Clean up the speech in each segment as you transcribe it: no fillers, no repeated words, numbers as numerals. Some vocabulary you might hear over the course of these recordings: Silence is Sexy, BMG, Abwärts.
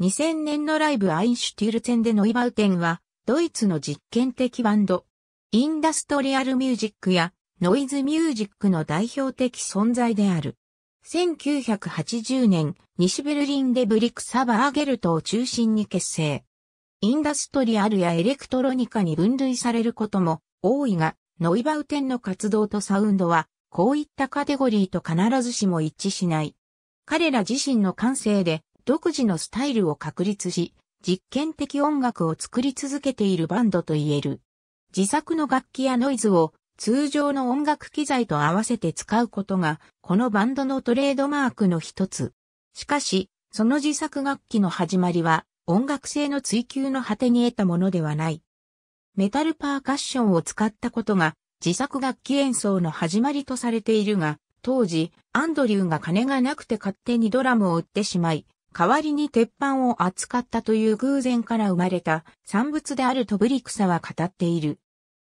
2000年のライブアインシュティルツェンでノイバウテンは、ドイツの実験的バンド、インダストリアルミュージックやノイズミュージックの代表的存在である。1980年、西ベルリンでブリクサバーゲルトを中心に結成。インダストリアルやエレクトロニカに分類されることも多いが、ノイバウテンの活動とサウンドは、こういったカテゴリーと必ずしも一致しない。彼ら自身の感性で独自のスタイルを確立し、実験的音楽を作り続けているバンドと言える。自作の楽器やノイズを通常の音楽機材と合わせて使うことが、このバンドのトレードマークの一つ。しかし、その自作楽器の始まりは、音楽性の追求の果てに得たものではない。メタルパーカッションを使ったことが、自作楽器演奏の始まりとされているが、当時、アンドリューが金がなくて勝手にドラムを売ってしまい、代わりに鉄板を扱ったという偶然から生まれた産物であるとブリクサは語っている。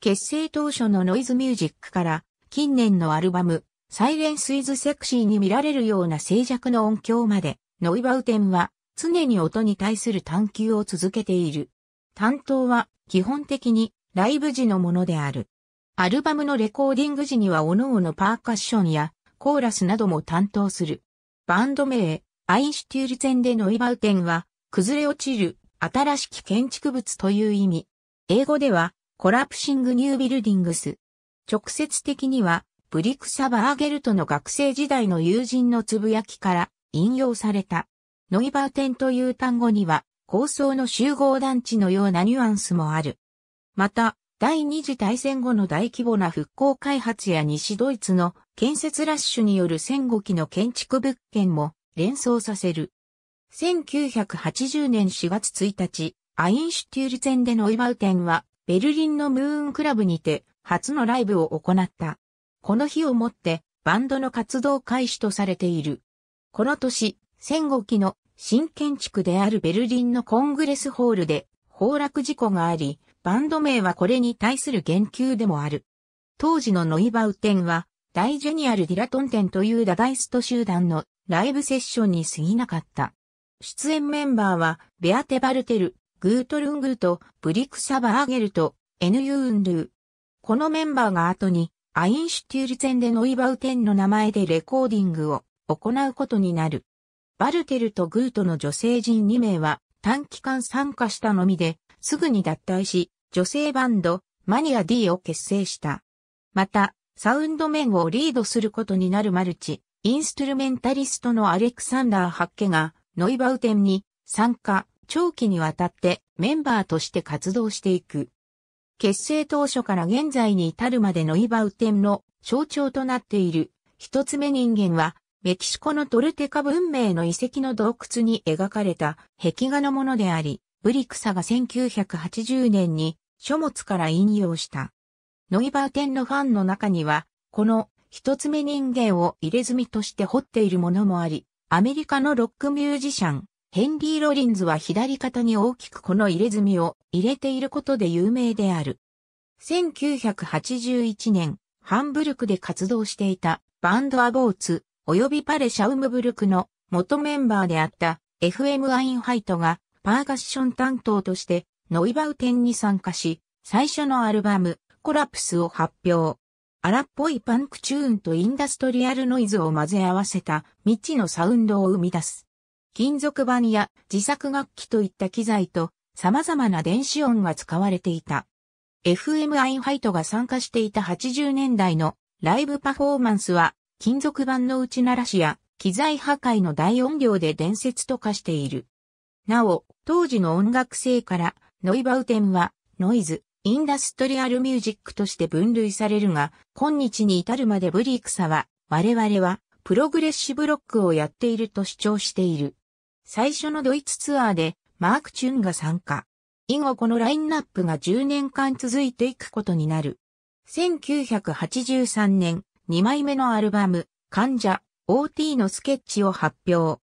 結成当初のノイズミュージックから近年のアルバムSilence is Sexyに見られるような静寂の音響までノイバウテンは常に音に対する探求を続けている。担当は基本的にライブ時のものである。アルバムのレコーディング時には各々パーカッションやコーラスなども担当する。バンド名アインシュティルツェンでノイバウテンは崩れ落ちる新しき建築物という意味。英語ではコラプシングニュービルディングス。直接的には、ブリクサ・バーゲルトの学生時代の友人のつぶやきから引用された。ノイバウテンという単語には、高層の集合団地のようなニュアンスもある。また、第二次大戦後の大規模な復興開発や西ドイツの建設ラッシュによる戦後期の建築物件も連想させる。1980年4月1日、アインシュティルツェンでノイバウテンは、ベルリンのムーンクラブにて初のライブを行った。この日をもってバンドの活動開始とされている。この年、戦後期の新建築であるベルリンのコングレスホールで崩落事故があり、バンド名はこれに対する言及でもある。当時のノイバウテンは大ジェニアル・ディラトンテンというダダイスト集団のライブセッションに過ぎなかった。出演メンバーはベアテ・バルテル、グートルングとブリクサ・バーゲルとエヌユーンルー。このメンバーが後にアインシュティルツェンでノイバウテンの名前でレコーディングを行うことになる。バルテルとグートの女性陣2名は短期間参加したのみですぐに脱退し、女性バンドマニア D を結成した。また、サウンド面をリードすることになるマルチ、インストゥルメンタリストのアレクサンダー・ハッケがノイバウテンに参加。長期にわたってメンバーとして活動していく。結成当初から現在に至るまでノイバウテンの象徴となっている一つ目人間はメキシコのトルテカ文明の遺跡の洞窟に描かれた壁画のものであり、ブリクサが1980年に書物から引用した。ノイバウテンのファンの中にはこの一つ目人間を入れ墨として彫っているものもあり、アメリカのロックミュージシャン、ヘンリー・ロリンズは左肩に大きくこの入れ墨を入れていることで有名である。1981年、ハンブルクで活動していたバンドAbwärts及びパレ・シャウムブルクの元メンバーであったFM・アインハイトがパーカッション担当としてノイバウテンに参加し、最初のアルバムコラプスを発表。荒っぽいパンクチューンとインダストリアルノイズを混ぜ合わせた未知のサウンドを生み出す。金属板や自作楽器といった機材と様々な電子音が使われていた。FM・アインハイトが参加していた80年代のライブパフォーマンスは金属板の打ち鳴らしや機材破壊の大音量で伝説と化している。なお、当時の音楽性からノイバウテンはノイズ・インダストリアルミュージックとして分類されるが、今日に至るまでブリクサは我々はプログレッシブロックをやっていると主張している。最初のドイツツアーでマーク・チュンが参加。以後このラインナップが10年間続いていくことになる。1983年、2枚目のアルバム、患者、OT のスケッチを発表。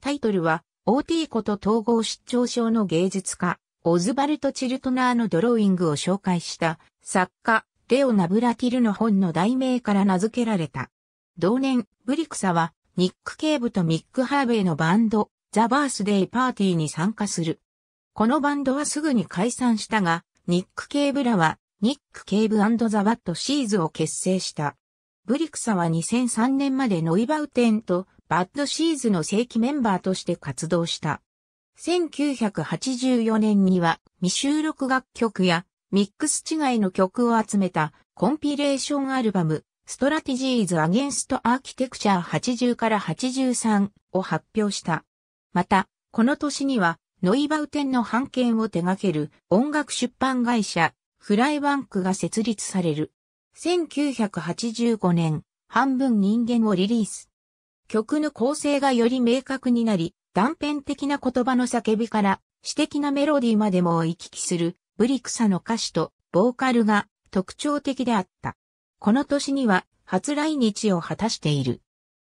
タイトルは、OT こと統合失調症の芸術家、オズバルト・チルトナーのドローイングを紹介した、作家、レオ・ナブラティルの本の題名から名付けられた。同年、ブリクサは、ニック・ケイブとミック・ハーベイのバンド、ザ・バースデー・パーティーに参加する。このバンドはすぐに解散したが、ニック・ケイブらは、ニック・ケイブ&ザ・バッド・シーズを結成した。ブリクサは2003年までノイバウテンとバッド・シーズの正規メンバーとして活動した。1984年には未収録楽曲やミックス違いの曲を集めたコンピレーションアルバムストラテジーズ・アゲンスト・アーキテクチャー80から83を発表した。また、この年にはノイバウテンの版権を手掛ける音楽出版会社フライバンクが設立される。1985年、半分人間をリリース。曲の構成がより明確になり、断片的な言葉の叫びから、詩的なメロディーまでも行き来する、ブリクサの歌詞とボーカルが特徴的であった。この年には、初来日を果たしている。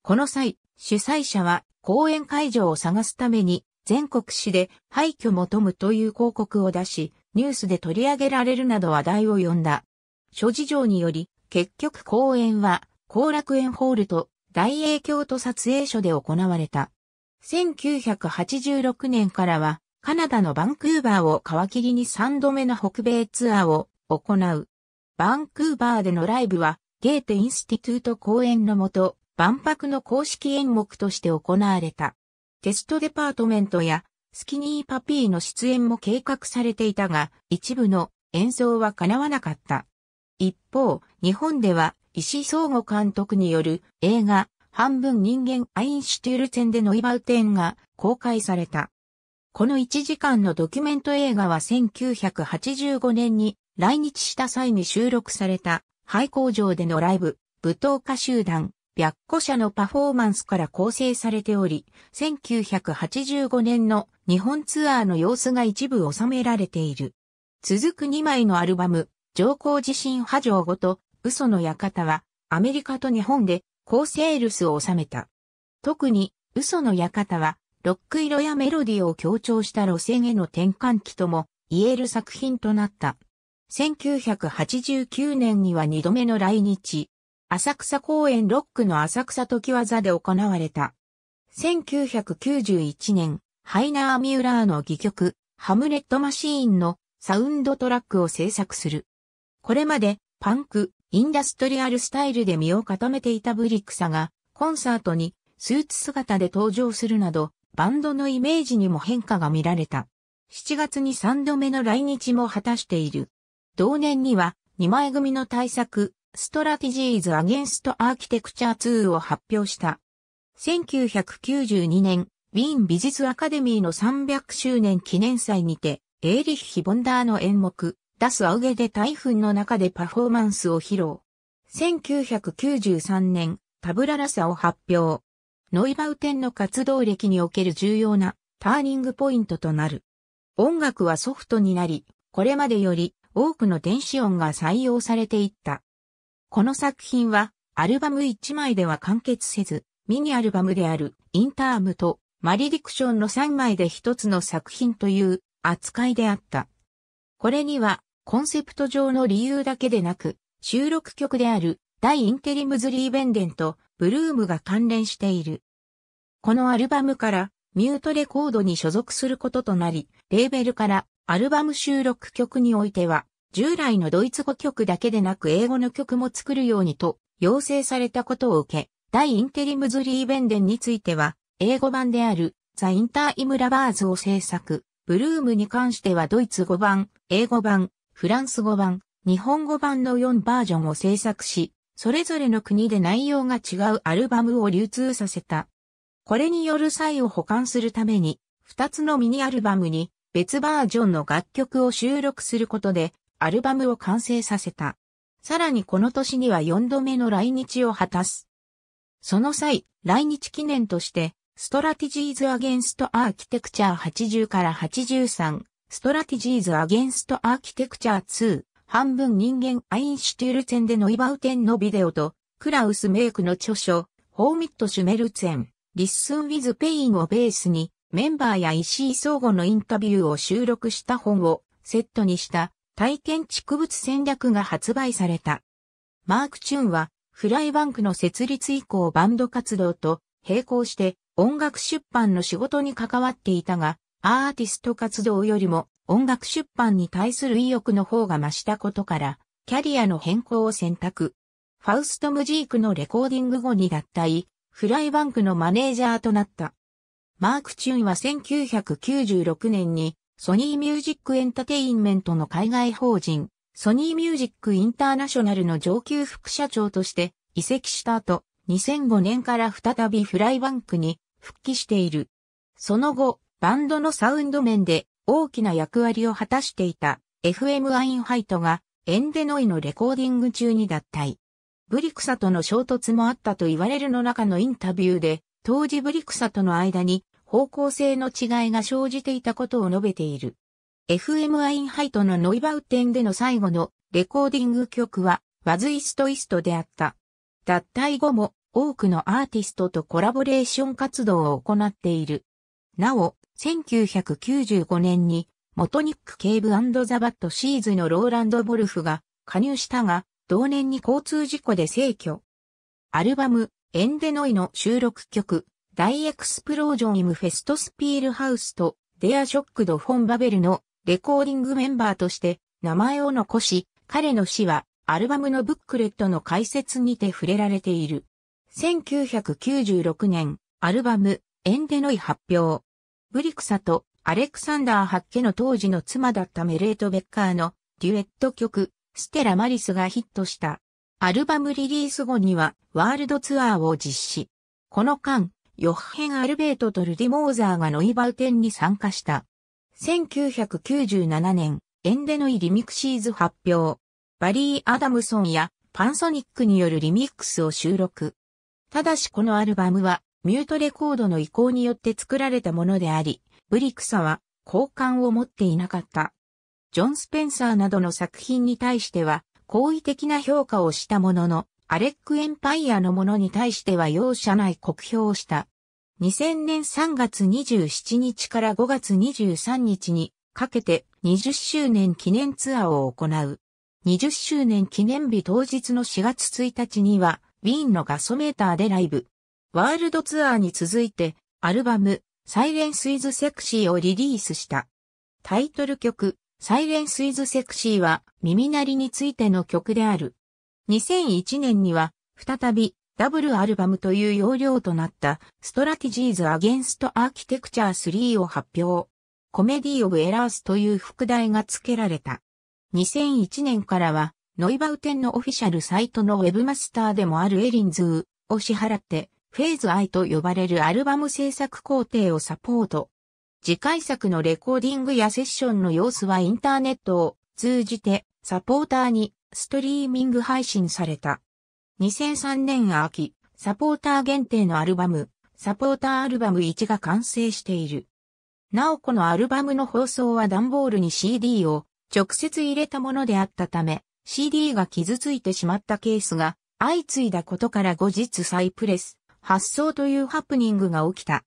この際、主催者は、公演会場を探すために、全国紙で廃墟求むという広告を出し、ニュースで取り上げられるなど話題を呼んだ。諸事情により、結局公演は、後楽園ホールと大映京都撮影所で行われた。1986年からは、カナダのバンクーバーを皮切りに3度目の北米ツアーを行う。バンクーバーでのライブは、ゲーテ・インスティテュート公演のもと、万博の公式演目として行われた。テストデパートメントや、スキニーパピーの出演も計画されていたが、一部の演奏は叶わなかった。一方、日本では、石井壮吾監督による映画、半分人間アインシュトゥルツェンでノイバウテンが公開された。この1時間のドキュメント映画は1985年に来日した際に収録された廃工場でのライブ、舞踏家集団、白虎社のパフォーマンスから構成されており、1985年の日本ツアーの様子が一部収められている。続く2枚のアルバム、上皇自身波状5と嘘の館はアメリカと日本で高セールスを収めた。特に嘘の館はロック色やメロディーを強調した路線への転換期とも言える作品となった。1989年には2度目の来日、浅草公園ロックの浅草常盤座で行われた。1991年、ハイナー・ミューラーの戯曲、ハムレット・マシーンのサウンドトラックを制作する。これまでパンク、インダストリアルスタイルで身を固めていたブリクサがコンサートにスーツ姿で登場するなどバンドのイメージにも変化が見られた。7月に3度目の来日も果たしている。同年には2枚組の大作ストラテジーズ・アゲンスト・アーキテクチャー2を発表した。1992年、ウィーン美術アカデミーの300周年記念祭にてエーリッヒ・ボンダーの演目、ダス・アウゲで大噴の中でパフォーマンスを披露。1993年、タブララサを発表。ノイバウテンの活動歴における重要なターニングポイントとなる。音楽はソフトになり、これまでより多くの電子音が採用されていった。この作品は、アルバム1枚では完結せず、ミニアルバムであるインタームとマリディクションの3枚で一つの作品という、扱いであった。これにはコンセプト上の理由だけでなく収録曲であるDie Interims Liebendenとブルームが関連している。このアルバムからミュートレコードに所属することとなり、レーベルからアルバム収録曲においては従来のドイツ語曲だけでなく英語の曲も作るようにと要請されたことを受け、Die Interims Liebendenについては英語版であるThe Interim Loversを制作。ブルームに関してはドイツ語版、英語版、フランス語版、日本語版の4バージョンを制作し、それぞれの国で内容が違うアルバムを流通させた。これによる際を補完するために、2つのミニアルバムに別バージョンの楽曲を収録することで、アルバムを完成させた。さらにこの年には4度目の来日を果たす。その際、来日記念として、ストラテジーズ・アゲンスト・アーキテクチャー80から83、ストラテジーズ・アゲンスト・アーキテクチャー2、半分人間アインシュトゥルツェンでノイバウテンのビデオと、クラウス・メイクの著書、ホーミット・シュメルツェン、リッスン・ウィズ・ペインをベースに、メンバーや石井壮吾のインタビューを収録した本をセットにした体験植物戦略が発売された。マーク・チュンは、フライバンクの設立以降バンド活動と並行して、音楽出版の仕事に関わっていたが、アーティスト活動よりも音楽出版に対する意欲の方が増したことから、キャリアの変更を選択。ファウスト・ムジークのレコーディング後に脱退、フライバンクのマネージャーとなった。マーク・チュンは1996年にソニーミュージックエンタテインメントの海外法人、ソニーミュージックインターナショナルの上級副社長として移籍した後、2005年から再びフライバンクに復帰している。その後、バンドのサウンド面で大きな役割を果たしていた FM アインハイトがエンデノイのレコーディング中に脱退。ブリクサとの衝突もあったと言われるの中のインタビューで、当時ブリクサとの間に方向性の違いが生じていたことを述べている。FM アインハイトのノイバウテンでの最後のレコーディング曲は Was Ist Ist であった。脱退後も多くのアーティストとコラボレーション活動を行っている。なお、1995年にモトニック・ケイブ&ザ・バッド・シーズのローランド・ボルフが加入したが、同年に交通事故で逝去。アルバム、エンデノイの収録曲、大エクスプロージョン・イム・フェスト・スピール・ハウスと、デア・ショック・ド・フォン・バベルのレコーディングメンバーとして名前を残し、彼の死はアルバムのブックレットの解説にて触れられている。1996年、アルバム、エンデノイ発表。ブリクサとアレクサンダー・ハッケの当時の妻だったメレート・ベッカーのデュエット曲、ステラ・マリスがヒットした。アルバムリリース後にはワールドツアーを実施。この間、ヨッヘン・アルベートとルディ・モーザーがノイバウテンに参加した。1997年、エンデノイリミクシーズ発表。バリー・アダムソンやパンソニックによるリミックスを収録。ただしこのアルバムはミュートレコードの意向によって作られたものであり、ブリクサは好感を持っていなかった。ジョン・スペンサーなどの作品に対しては好意的な評価をしたものの、アレック・エンパイアのものに対しては容赦ない酷評をした。2000年3月27日から5月23日にかけて20周年記念ツアーを行う。20周年記念日当日の4月1日には、ウィーンのガソメーターでライブ。ワールドツアーに続いて、アルバム、Silence is Sexy をリリースした。タイトル曲、サイレンス・イズ・セクシーは耳鳴りについての曲である。2001年には再びダブルアルバムという容量となったストラティジーズ・アゲンスト・アーキテクチャー3を発表。コメディ・オブ・エラースという副題が付けられた。2001年からはノイバウテンのオフィシャルサイトのウェブマスターでもあるエリンズーを支払ってフェーズ・アイと呼ばれるアルバム制作工程をサポート。次回作のレコーディングやセッションの様子はインターネットを通じてサポーターにストリーミング配信された。2003年秋、サポーター限定のアルバム、サポーターアルバム1が完成している。なおこのアルバムの放送は段ボールに CD を直接入れたものであったため、CD が傷ついてしまったケースが相次いだことから後日再プレス、発送というハプニングが起きた。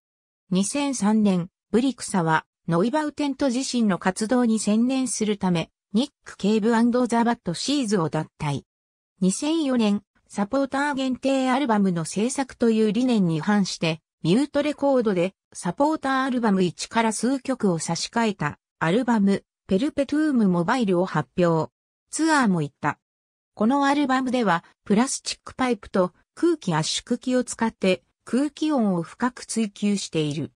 2003年、ブリクサは、ノイバウテンと自身の活動に専念するため、ニック・ケイブ&ザ・バッド・シーズを脱退。2004年、サポーター限定アルバムの制作という理念に反して、ミュートレコードで、サポーターアルバム1から数曲を差し替えた、アルバム、ペルペトゥーム・モバイルを発表。ツアーも行った。このアルバムでは、プラスチックパイプと空気圧縮機を使って、空気音を深く追求している。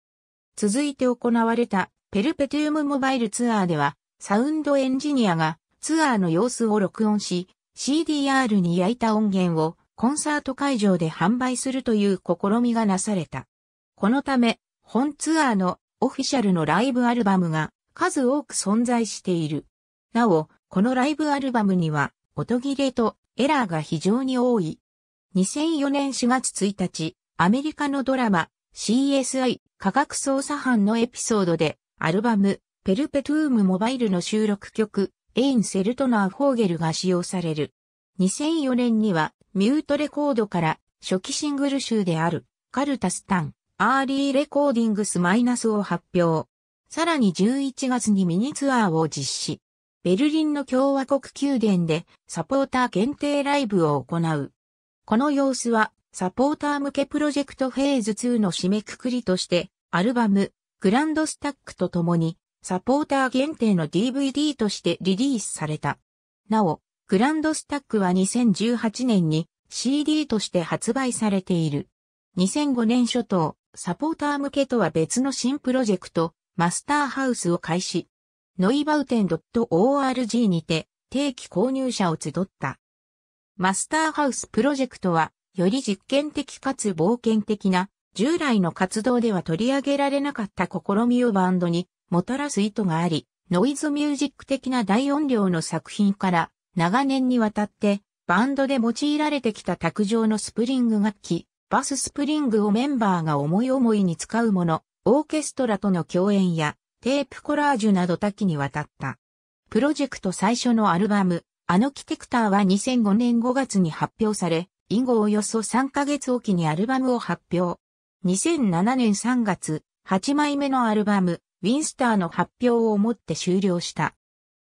続いて行われたペルペトゥームモバイルツアーではサウンドエンジニアがツアーの様子を録音し CDR に焼いた音源をコンサート会場で販売するという試みがなされた。このため本ツアーのオフィシャルのライブアルバムが数多く存在している。なお、このライブアルバムには音切れとエラーが非常に多い。2004年4月1日、アメリカのドラマ CSI科学捜査班のエピソードで、アルバム、ペルペトゥームモバイルの収録曲、エイン・セルトナー・フォーゲルが使用される。2004年には、ミュートレコードから、初期シングル集である、カルタスタン、アーリーレコーディングスマイナスを発表。さらに11月にミニツアーを実施。ベルリンの共和国宮殿で、サポーター限定ライブを行う。この様子は、サポーター向けプロジェクトフェーズ2の締めくくりとして、アルバム、グランドスタックと共に、サポーター限定の DVD としてリリースされた。なお、グランドスタックは2018年に CD として発売されている。2005年初頭、サポーター向けとは別の新プロジェクト、マスターハウスを開始。neubauten.org にて、定期購入者を集った。マスターハウスプロジェクトは、より実験的かつ冒険的な、従来の活動では取り上げられなかった試みをバンドにもたらす意図があり、ノイズミュージック的な大音量の作品から長年にわたってバンドで用いられてきた卓上のスプリング楽器、バススプリングをメンバーが思い思いに使うもの、オーケストラとの共演やテープコラージュなど多岐にわたった。プロジェクト最初のアルバム、アノキテクターは2005年5月に発表され、以後およそ3ヶ月おきにアルバムを発表。2007年3月、8枚目のアルバム、ウィンスターの発表をもって終了した。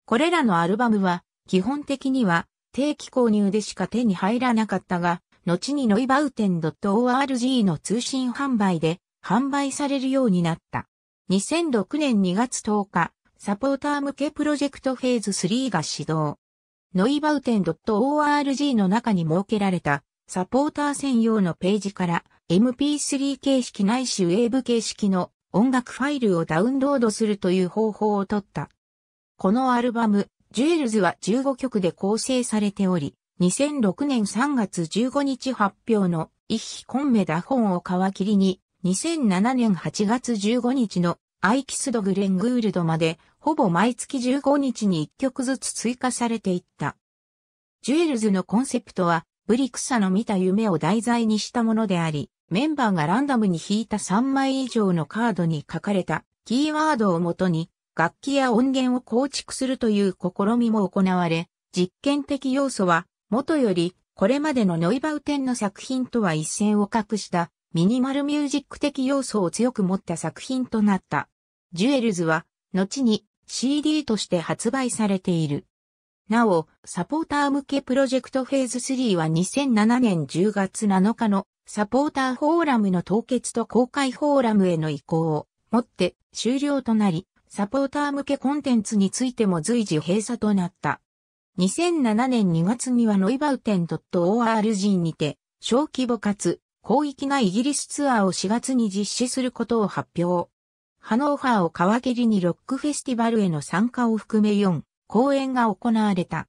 これらのアルバムは、基本的には定期購入でしか手に入らなかったが、後にneubauten.org の通信販売で販売されるようになった。2006年2月10日、サポーター向けプロジェクトフェーズ3が始動。neubauten.org の中に設けられた、サポーター専用のページから MP3 形式ないしウェーブ形式の音楽ファイルをダウンロードするという方法をとった。このアルバム、ジュエルズは15曲で構成されており、2006年3月15日発表のIch komme davonを皮切りに、2007年8月15日のI kissed Glenn Gouldまで、ほぼ毎月15日に1曲ずつ追加されていった。ジュエルズのコンセプトは、ブリクサの見た夢を題材にしたものであり、メンバーがランダムに引いた3枚以上のカードに書かれたキーワードをもとに楽器や音源を構築するという試みも行われ、実験的要素は元よりこれまでのneubautenの作品とは一線を画したミニマルミュージック的要素を強く持った作品となった。ジュエルズは後に CD として発売されている。なお、サポーター向けプロジェクトフェーズ3は2007年10月7日のサポーターフォーラムの凍結と公開フォーラムへの移行をもって終了となり、サポーター向けコンテンツについても随時閉鎖となった。2007年2月にはneubauten.org にて小規模かつ広域なイギリスツアーを4月に実施することを発表。ハノーファーを皮切りにロックフェスティバルへの参加を含め4。公演が行われた。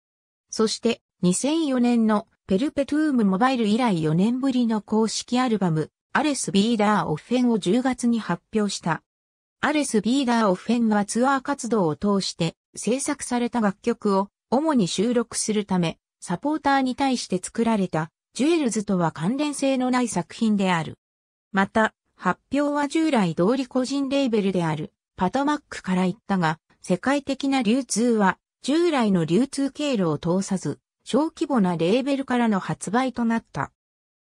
そして2004年のペルペトゥームモバイル以来4年ぶりの公式アルバムアレス・ビーダー・オフェンを10月に発表した。アレス・ビーダー・オフェンはツアー活動を通して制作された楽曲を主に収録するためサポーターに対して作られたジュエルズとは関連性のない作品である。また発表は従来通り個人レーベルであるパトマックから行ったが世界的な流通は従来の流通経路を通さず、小規模なレーベルからの発売となった。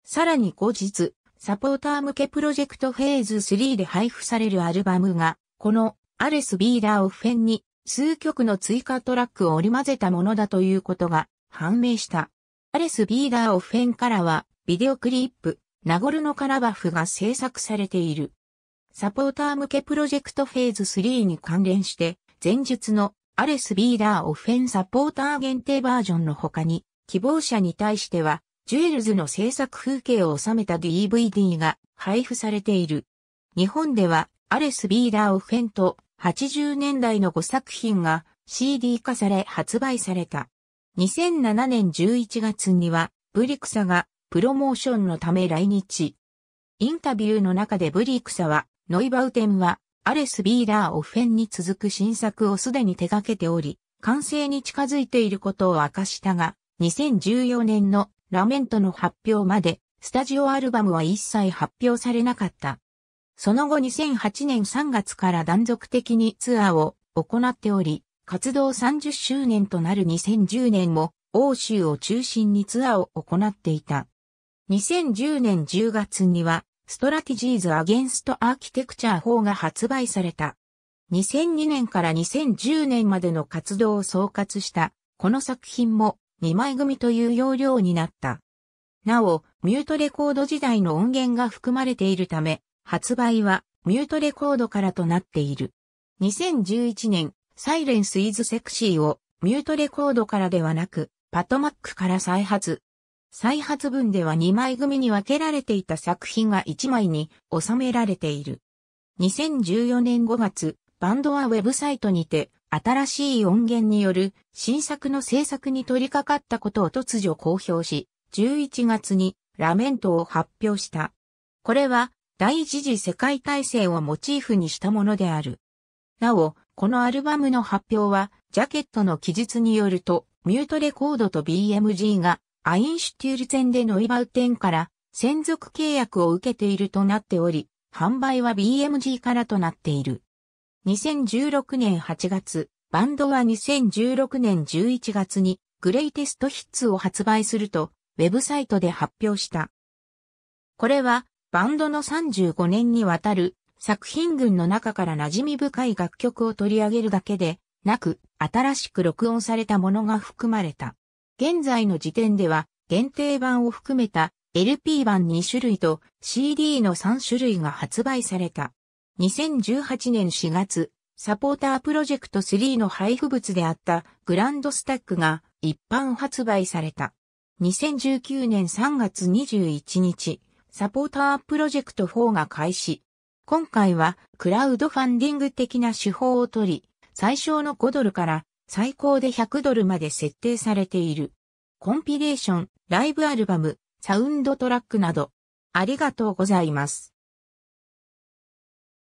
さらに後日、サポーター向けプロジェクトフェーズ3で配布されるアルバムが、このアレス・ビーダー・オフェンに数曲の追加トラックを織り交ぜたものだということが判明した。アレス・ビーダー・オフェンからは、ビデオクリップ、ナゴルノ・カラバフが制作されている。サポーター向けプロジェクトフェーズ3に関連して、前述のアレス・ビーダー・オフェンサポーター限定バージョンの他に、希望者に対しては、ジュエルズの制作風景を収めた DVD が配布されている。日本では、アレス・ビーダー・オフェンと80年代の5作品が CD 化され発売された。2007年11月には、ブリクサがプロモーションのため来日。インタビューの中でブリクサは、neubautenは、アレス・ビーダー・オフェンに続く新作をすでに手掛けており、完成に近づいていることを明かしたが、2014年のラメントの発表まで、スタジオアルバムは一切発表されなかった。その後2008年3月から断続的にツアーを行っており、活動30周年となる2010年も、欧州を中心にツアーを行っていた。2010年10月には、ストラティジーズ・アゲンスト・アーキテクチャー4が発売された。2002年から2010年までの活動を総括した、この作品も2枚組という要領になった。なお、ミュートレコード時代の音源が含まれているため、発売はミュートレコードからとなっている。2011年、Silence is Sexyをミュートレコードからではなく、パトマックから再発。再発分では2枚組に分けられていた作品が1枚に収められている。2014年5月、バンドはウェブサイトにて、新しい音源による新作の制作に取り掛かったことを突如公表し、11月にラメントを発表した。これは第一次世界大戦をモチーフにしたものである。なお、このアルバムの発表は、ジャケットの記述によると、ミュートレコードと BMG がアインシュテュール戦でノイバウテンから専属契約を受けているとなっており、販売は BMG からとなっている。2016年8月、バンドは2016年11月にグレイテストヒッツを発売すると、ウェブサイトで発表した。これは、バンドの35年にわたる作品群の中から馴染み深い楽曲を取り上げるだけでなく、新しく録音されたものが含まれた。現在の時点では、限定版を含めた LP 版2種類と CD の3種類が発売された。2018年4月、サポータープロジェクト3の配布物であったグランドスタックが一般発売された。2019年3月21日、サポータープロジェクト4が開始。今回はクラウドファンディング的な手法をとり、最小の$5から最高で$100まで設定されている。コンピレーション、ライブアルバム、サウンドトラックなど。ありがとうございます。